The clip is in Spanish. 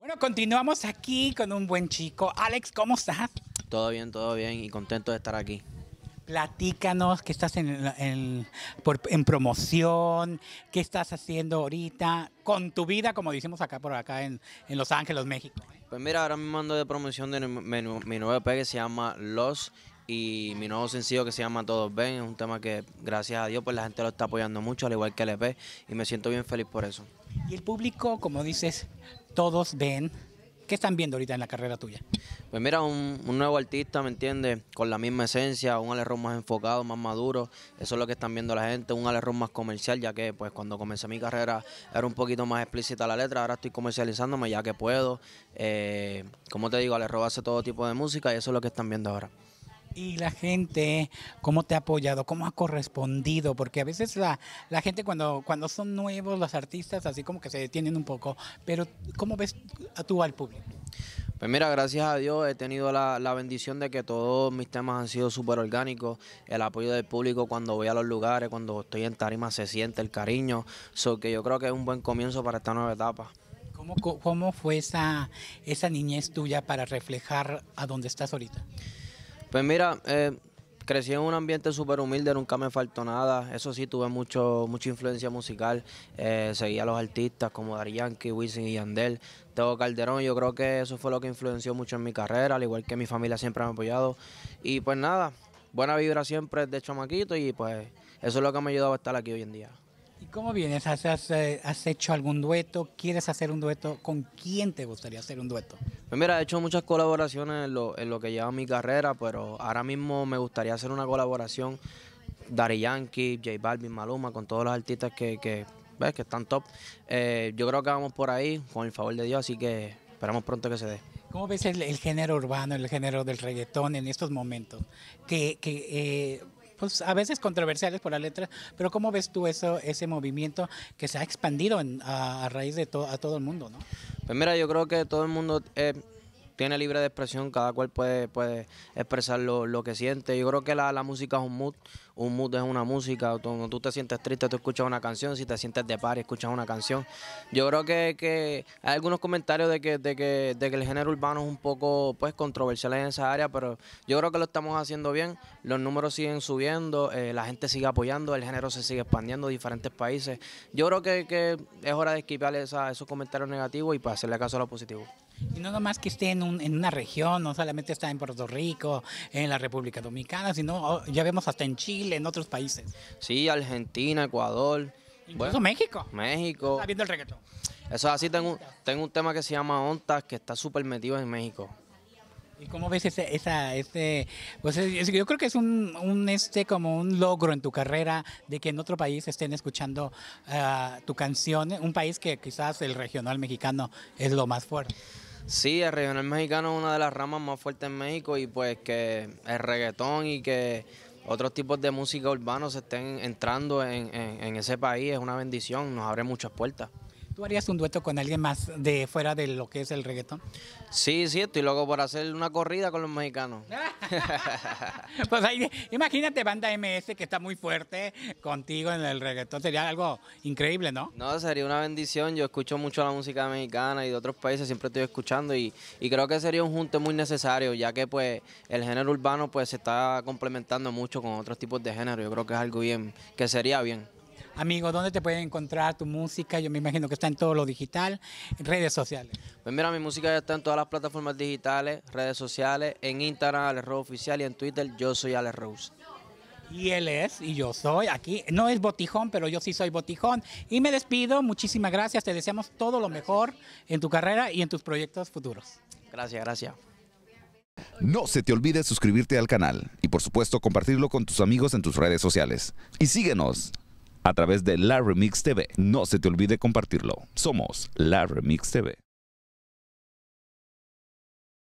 Bueno, continuamos aquí con un buen chico. Alex, ¿cómo estás? Todo bien y contento de estar aquí. Platícanos que estás en promoción, qué estás haciendo ahorita con tu vida, como decimos acá por acá en Los Ángeles, México. Pues mira, ahora mismo ando de promoción de mi nuevo EP que se llama Los y mi nuevo sencillo que se llama Todos Ven. Es un tema que gracias a Dios pues la gente lo está apoyando mucho, al igual que el EP, y me siento bien feliz por eso. Y el público, como dices, todos ven. ¿Qué están viendo ahorita en la carrera tuya? Pues mira, un nuevo artista, ¿me entiendes? Con la misma esencia, un Alex Rose más enfocado, más maduro. Eso es lo que están viendo la gente, un Alex Rose más comercial, ya que pues cuando comencé mi carrera era un poquito más explícita la letra, ahora estoy comercializándome ya que puedo. Como te digo, Alex Rose hace todo tipo de música y eso es lo que están viendo ahora. Y la gente, ¿cómo te ha apoyado? ¿Cómo ha correspondido? Porque a veces la gente cuando son nuevos, los artistas, así como que se detienen un poco. Pero, ¿cómo ves tú al público? Pues mira, gracias a Dios he tenido la bendición de que todos mis temas han sido súper orgánicos. El apoyo del público cuando voy a los lugares, cuando estoy en tarima, se siente el cariño. So que yo creo que es un buen comienzo para esta nueva etapa. ¿Cómo fue esa niñez tuya para reflejar a donde estás ahorita? Pues mira, crecí en un ambiente súper humilde, nunca me faltó nada. Eso sí, tuve mucha influencia musical. Seguía a los artistas como Daddy Yankee, Wilson y Yandel, Tego Calderón. Yo creo que eso fue lo que influenció mucho en mi carrera, al igual que mi familia siempre me ha apoyado. Y pues nada, buena vibra siempre de chamaquito y pues eso es lo que me ha ayudado a estar aquí hoy en día. ¿Y cómo vienes? ¿Has hecho algún dueto? ¿Quieres hacer un dueto? ¿Con quién te gustaría hacer un dueto? Pues mira, he hecho muchas colaboraciones en lo que lleva mi carrera, pero ahora mismo me gustaría hacer una colaboración Daddy Yankee, J Balvin, Maluma, con todos los artistas que están top. Yo creo que vamos por ahí, con el favor de Dios, así que esperamos pronto que se dé. ¿Cómo ves el género urbano, el género del reggaetón en estos momentos? Pues a veces controversiales por la letra, pero ¿cómo ves tú ese movimiento que se ha expandido a raíz de todo el mundo, ¿no? Pues mira, yo creo que todo el mundo tiene libre de expresión, cada cual puede expresar lo que siente. Yo creo que la música es un mood es una música. Cuando tú te sientes triste, tú escuchas una canción, si te sientes de party, escuchas una canción. Yo creo que hay algunos comentarios de que el género urbano es un poco pues controversial en esa área, pero yo creo que lo estamos haciendo bien, los números siguen subiendo, la gente sigue apoyando, el género se sigue expandiendo a diferentes países. Yo creo que es hora de esquivar esos comentarios negativos y para hacerle caso a lo positivo. Y no nomás que esté en una región, no solamente está en Puerto Rico, en la República Dominicana, sino ya vemos hasta en Chile, en otros países. Sí, Argentina, Ecuador. Incluso bueno, México. México. Está viendo el reggaetón. Eso es así, tengo un tema que se llama Ontas, que está súper metido en México. ¿Y cómo ves pues yo creo que es como un logro en tu carrera de que en otro país estén escuchando tu canción, un país que quizás el regional mexicano es lo más fuerte? Sí, el regional mexicano es una de las ramas más fuertes en México y pues que el reggaetón y que otros tipos de música urbana se estén entrando en ese país es una bendición, nos abre muchas puertas. ¿Tú harías un dueto con alguien más de fuera de lo que es el reggaetón? Sí, estoy loco por hacer una corrida con los mexicanos. Pues ahí, imagínate Banda MS que está muy fuerte contigo en el reggaetón, sería algo increíble, ¿no? No, sería una bendición, yo escucho mucho la música mexicana y de otros países, siempre estoy escuchando y creo que sería un junte muy necesario, ya que pues el género urbano pues se está complementando mucho con otros tipos de género, yo creo que es algo bien, que sería bien. Amigo, ¿dónde te pueden encontrar tu música? Yo me imagino que está en todo lo digital, en redes sociales. Pues mira, mi música ya está en todas las plataformas digitales, redes sociales, en Instagram, Alex Rose Oficial, y en Twitter, yo soy Alex Rose. Y él es, y yo soy, aquí, no es Botijón, pero yo sí soy Botijón. Y me despido, muchísimas gracias, te deseamos todo lo mejor en tu carrera y en tus proyectos futuros. Gracias. No se te olvide suscribirte al canal y por supuesto compartirlo con tus amigos en tus redes sociales. Y síguenos a través de La Remix TV. No se te olvide compartirlo. Somos La Remix TV.